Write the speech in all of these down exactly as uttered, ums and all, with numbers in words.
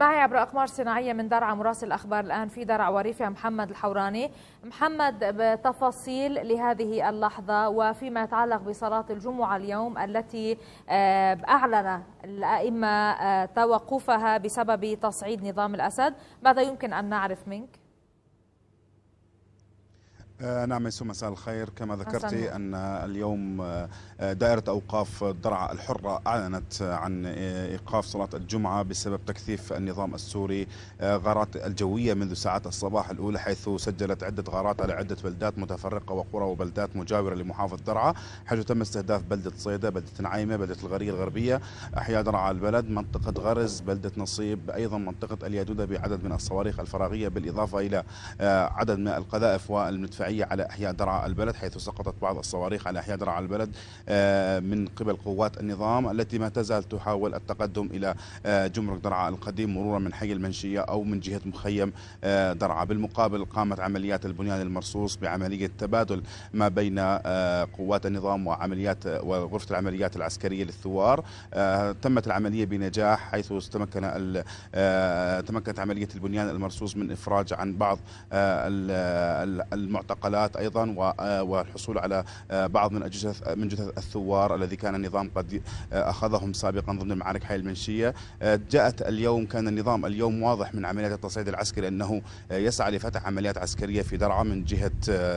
معي عبر أقمار صناعية من درعا مراسل الأخبار الآن في درعا وريفها محمد الحوراني. محمد، بتفاصيل لهذه اللحظة وفيما يتعلق بصلاة الجمعة اليوم التي أعلن الأئمة توقفها بسبب تصعيد نظام الأسد، ماذا يمكن أن نعرف منك؟ نعم يسوع، مساء الخير. كما ذكرتي أن اليوم دائرة أوقاف درعا الحرة أعلنت عن إيقاف صلاة الجمعة بسبب تكثيف النظام السوري غارات الجوية منذ ساعات الصباح الأولى، حيث سجلت عدة غارات على عدة بلدات متفرقة وقرى وبلدات مجاورة لمحافظة درعا، حيث تم استهداف بلدة صيدا، بلدة نعيمة، بلدة الغرية الغربية، أحياء درعا البلد، منطقة غرز، بلدة نصيب، أيضا منطقة اليدودة بعدد من الصواريخ الفراغية، بالإضافة إلى عدد من القذائف والمدفعية على أحياء درعا البلد، حيث سقطت بعض الصواريخ على أحياء درعا البلد من قبل قوات النظام التي ما تزال تحاول التقدم إلى جمرك درعا القديم مرورا من حي المنشية أو من جهة مخيم درعا. بالمقابل قامت عمليات البنيان المرصوص بعملية تبادل ما بين قوات النظام وعمليات وغرفة العمليات العسكرية للثوار. تمت العملية بنجاح، حيث تمكن تمكنت عملية البنيان المرصوص من إفراج عن بعض المعتقلات ايضا والحصول على بعض من جثث من جثث الثوار الذي كان النظام قد اخذهم سابقا ضمن معارك حي المنشيه. جاءت اليوم، كان النظام اليوم واضح من عمليات التصعيد العسكري انه يسعى لفتح عمليات عسكريه في درعا من جهه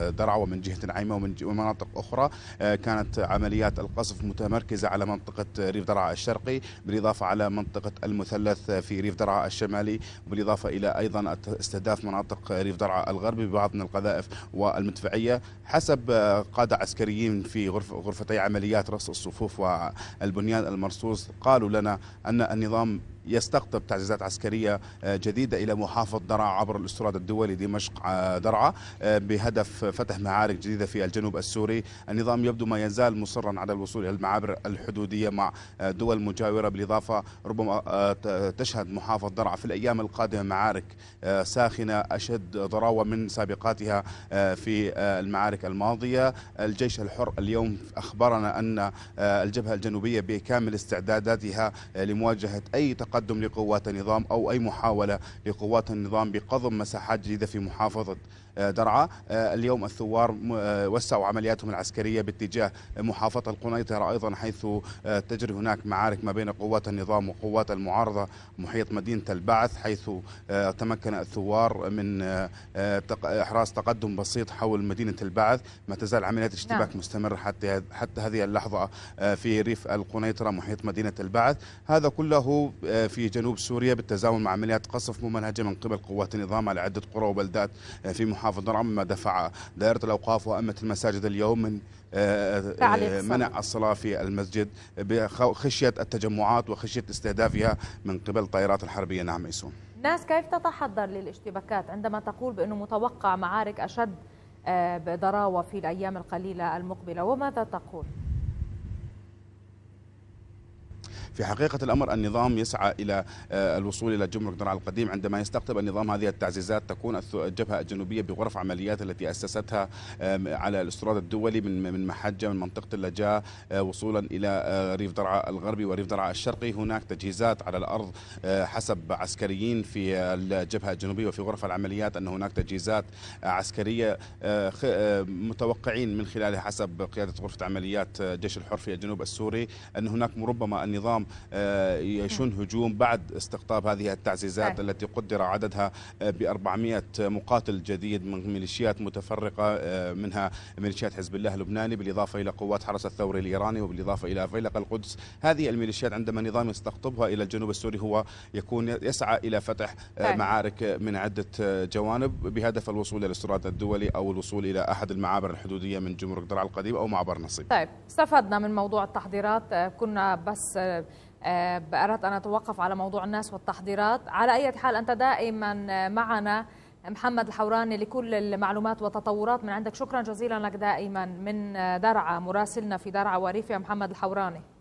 درعا ومن جهه نعيمه ومن مناطق اخرى. كانت عمليات القصف متمركزه على منطقه ريف درعا الشرقي، بالاضافه على منطقه المثلث في ريف درعا الشمالي، بالاضافه الى ايضا استهداف مناطق ريف درعا الغربي ببعض من القذائف والمدفعية. حسب قادة عسكريين في غرفتي عمليات رص الصفوف والبنيان المرصوص قالوا لنا أن النظام يستقطب تعزيزات عسكرية جديدة إلى محافظة درعا عبر الأستراد الدولي دمشق درعا بهدف فتح معارك جديدة في الجنوب السوري. النظام يبدو ما يزال مصرا على الوصول إلى المعابر الحدودية مع دول مجاورة، بالإضافة ربما تشهد محافظة درعا في الأيام القادمة معارك ساخنة أشد ضراوة من سابقاتها في المعارك الماضية. الجيش الحر اليوم أخبرنا أن الجبهة الجنوبية بكامل استعداداتها لمواجهة أي تقدم تقدم لقوات النظام أو أي محاولة لقوات النظام بقضم مساحات جديدة في محافظة درعا. اليوم الثوار وسعوا عملياتهم العسكرية باتجاه محافظة القنيطره أيضا، حيث تجري هناك معارك ما بين قوات النظام وقوات المعارضة محيط مدينة البعث، حيث تمكن الثوار من إحراز تقدم بسيط حول مدينة البعث. ما تزال عمليات اشتباك نعم. مستمرة حتى حتى هذه اللحظة في ريف القنيطره محيط مدينة البعث. هذا كله في جنوب سوريا بالتزامن مع عمليات قصف ممنهجة من قبل قوات النظام على عدة قرى وبلدات في محافظة درعا، مما دفع دائرة الأوقاف وأئمة المساجد اليوم من منع الصلاة في المسجد بخشية التجمعات وخشية استهدافها من قبل طائرات الحربية. نعم يسوع، الناس كيف تتحضر للاشتباكات عندما تقول بأنه متوقع معارك أشد بضراوة في الأيام القليلة المقبلة، وماذا تقول؟ في حقيقة الأمر النظام يسعى إلى الوصول إلى جمرك درعا القديم. عندما يستقطب النظام هذه التعزيزات تكون الجبهة الجنوبية بغرف عمليات التي أسستها على الأستراد الدولي من من محجة من منطقة اللجاة وصولا إلى ريف درعا الغربي وريف درعا الشرقي. هناك تجهيزات على الأرض حسب عسكريين في الجبهة الجنوبية وفي غرف العمليات أن هناك تجهيزات عسكرية متوقعين من خلالها حسب قيادة غرفة عمليات جيش الحر في الجنوب السوري أن هناك ربما النظام يشن هجوم بعد استقطاب هذه التعزيزات التي قدر عددها ب أربعمئة مقاتل جديد من ميليشيات متفرقة، منها ميليشيات حزب الله اللبناني، بالإضافة إلى قوات حرس الثوري الإيراني، وبالإضافة إلى فيلق القدس. هذه الميليشيات عندما النظام يستقطبها إلى الجنوب السوري هو يكون يسعى إلى فتح معارك من عدة جوانب بهدف الوصول إلى الاستراد الدولي أو الوصول إلى أحد المعابر الحدودية من جمرك درعا القديم أو معبر نصيب. طيب، استفدنا من موضوع التحضيرات، كنا بس أردت أن أتوقف على موضوع الناس والتحضيرات. على أي حال أنت دائما معنا محمد الحوراني لكل المعلومات والتطورات من عندك، شكرا جزيلا لك دائما من درعا مراسلنا في درعا وريفها محمد الحوراني.